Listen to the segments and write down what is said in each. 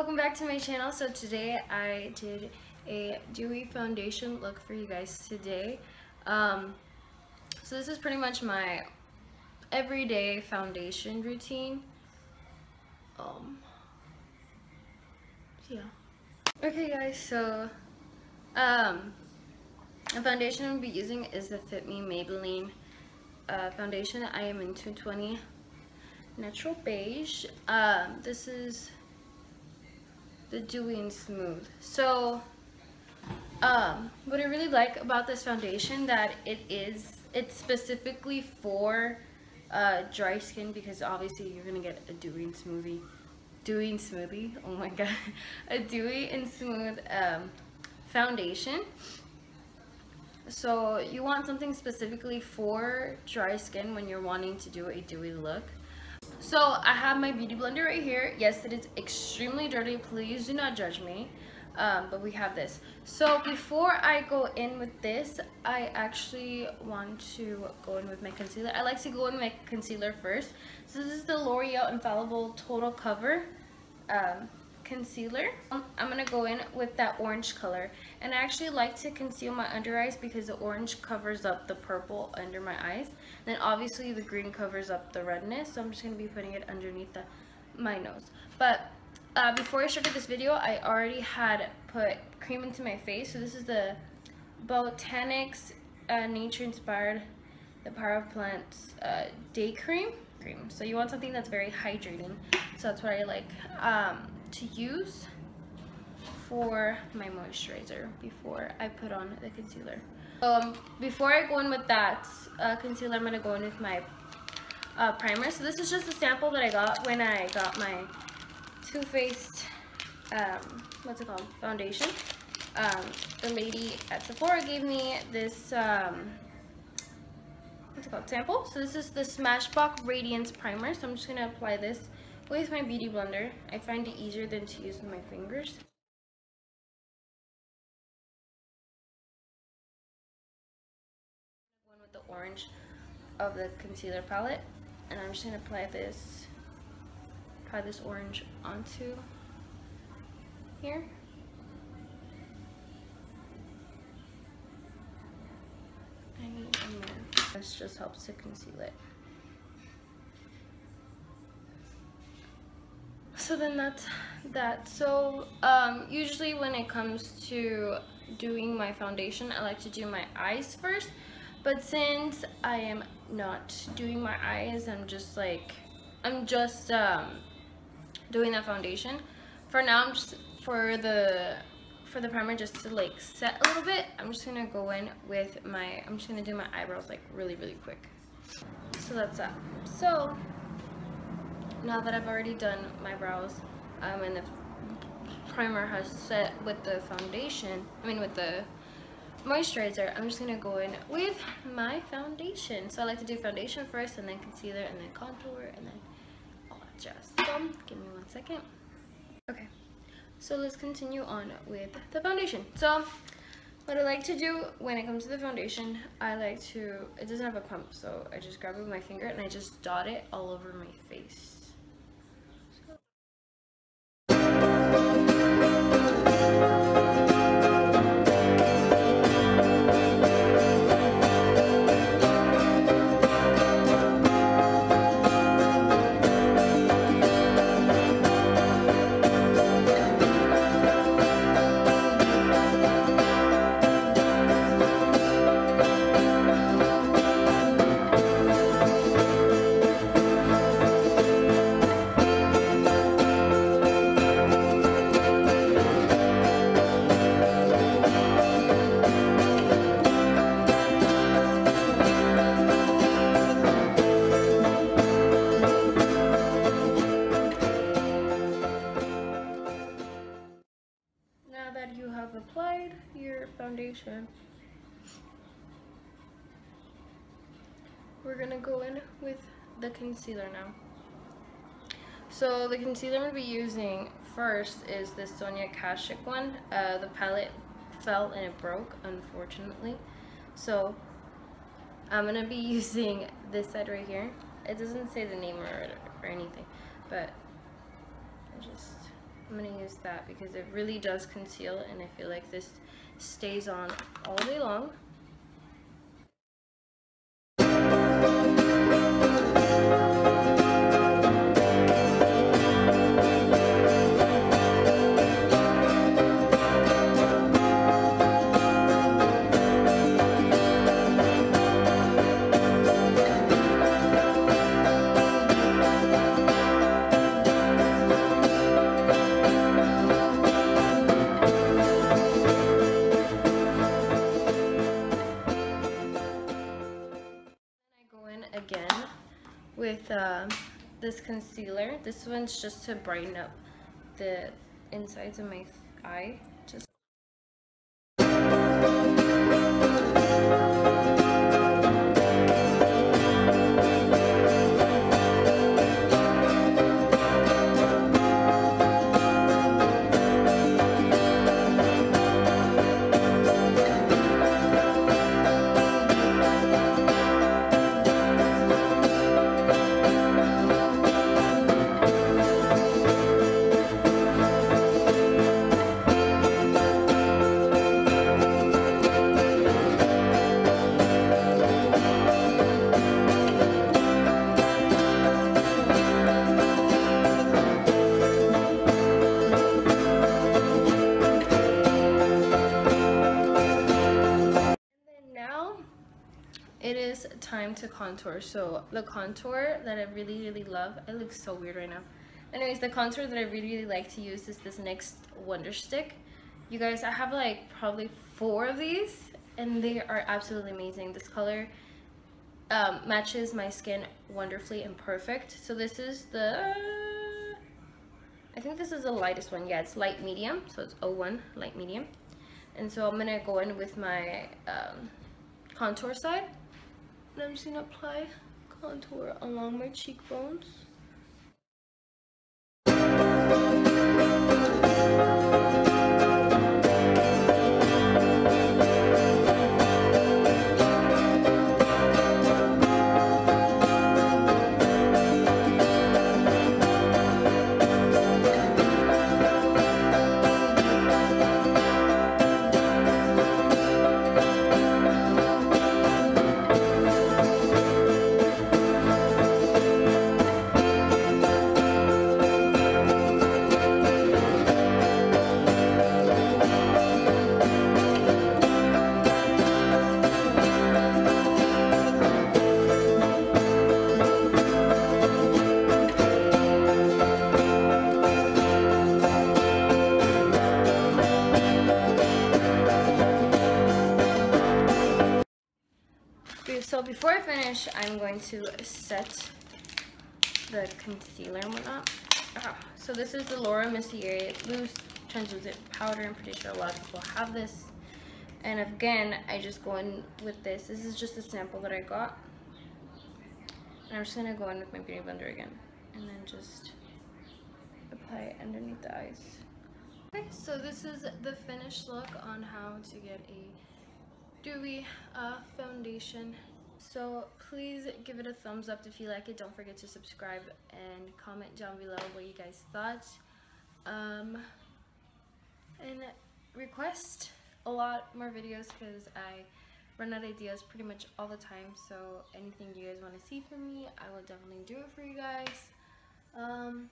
Welcome back to my channel. So today I did a dewy foundation look for you guys today. So this is pretty much my everyday foundation routine. Yeah. Okay guys, so the foundation I'm going to be using is the Fit Me Maybelline foundation. I am in 220 Natural Beige. This is the dewy and smooth. So what I really like about this foundation that it's specifically for dry skin, because obviously you're gonna get a dewy and smoothie, oh my god, a dewy and smooth foundation. So you want something specifically for dry skin when you're wanting to do a dewy look. So I have my beauty blender right here. Yes, it is extremely dirty, please do not judge me, but we have this. So before I go in with this, I actually want to go in with my concealer. I like to go in with my concealer first. So this is the L'Oreal Infallible Total Cover concealer. I'm gonna go in with that orange color, and I actually like to conceal my under eyes because the orange covers up the purple under my eyes, then obviously the green covers up the redness. So I'm just gonna be putting it underneath my nose. But before I started this video, I already had put cream into my face. So this is the Botanics Nature Inspired The Power of Plants Day Cream. So you want something that's very hydrating, so that's what I like to use for my moisturizer before I put on the concealer. Before I go in with that concealer, I'm going to go in with my primer. So this is just a sample that I got when I got my Too Faced foundation. The lady at Sephora gave me this sample. So this is the Smashbox Radiance Primer. So I'm just going to apply this with my beauty blender. I find it easier than to use with my fingers. One with the orange of the concealer palette, and I'm just gonna apply this orange onto here. I need a mirror. This just helps to conceal it. So then that's that. So usually when it comes to doing my foundation, I like to do my eyes first, but since I am not doing my eyes, I'm just doing that foundation for now. I'm just for the primer, just to like set a little bit. I'm just gonna go in with my, I'm just gonna do my eyebrows like really quick. So that's that. So now that I've already done my brows and the primer has set with the foundation, with the moisturizer, I'm just gonna go in with my foundation. So I like to do foundation first, and then concealer, and then contour, and then all that jazz. So give me one second. Okay, so let's continue on with the foundation. So what I like to do when it comes to the foundation, it doesn't have a pump, so I just grab it with my finger and I just dot it all over my face. Applied your foundation, we're gonna go in with the concealer now. So the concealer I'm gonna be using first is this Sonia Kashuk one. The palette fell and it broke, unfortunately, so I'm gonna be using this side right here. It doesn't say the name or anything, but I just I'm going to use that because it really does conceal, and I feel like this stays on all day long. With this concealer. This one's just to brighten up the insides of my eye. Just time to contour. So the contour that I really love, I look so weird right now. Anyways, the contour that I really like to use is this NYX Wonder Stick. You guys, I have like probably 4 of these and they are absolutely amazing. This color matches my skin wonderfully and perfect. So this is the, I think this is the lightest one. Yeah, it's light medium, so it's 01 light medium. And so I'm gonna go in with my contour side. And I'm just going to apply contour along my cheekbones. So before I finish, I'm going to set the concealer and whatnot. So this is the Laura Mercier Loose Translucent Powder. I'm pretty sure a lot of people have this. And again, I just go in with this. This is just a sample that I got. And I'm just going to go in with my Beauty Blender again. And then just apply it underneath the eyes. Okay, so this is the finished look on how to get a dewy foundation. So please give it a thumbs up if you like it. Don't forget to subscribe and comment down below what you guys thought, and request a lot more videos because I run out of ideas pretty much all the time. So anything you guys want to see from me, I will definitely do it for you guys, and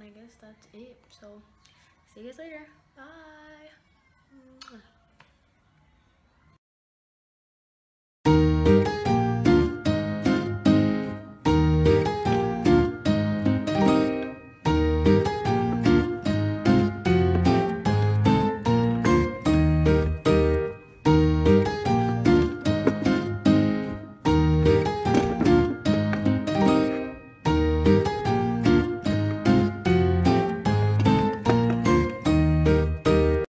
I guess that's it. So see you guys later. Bye.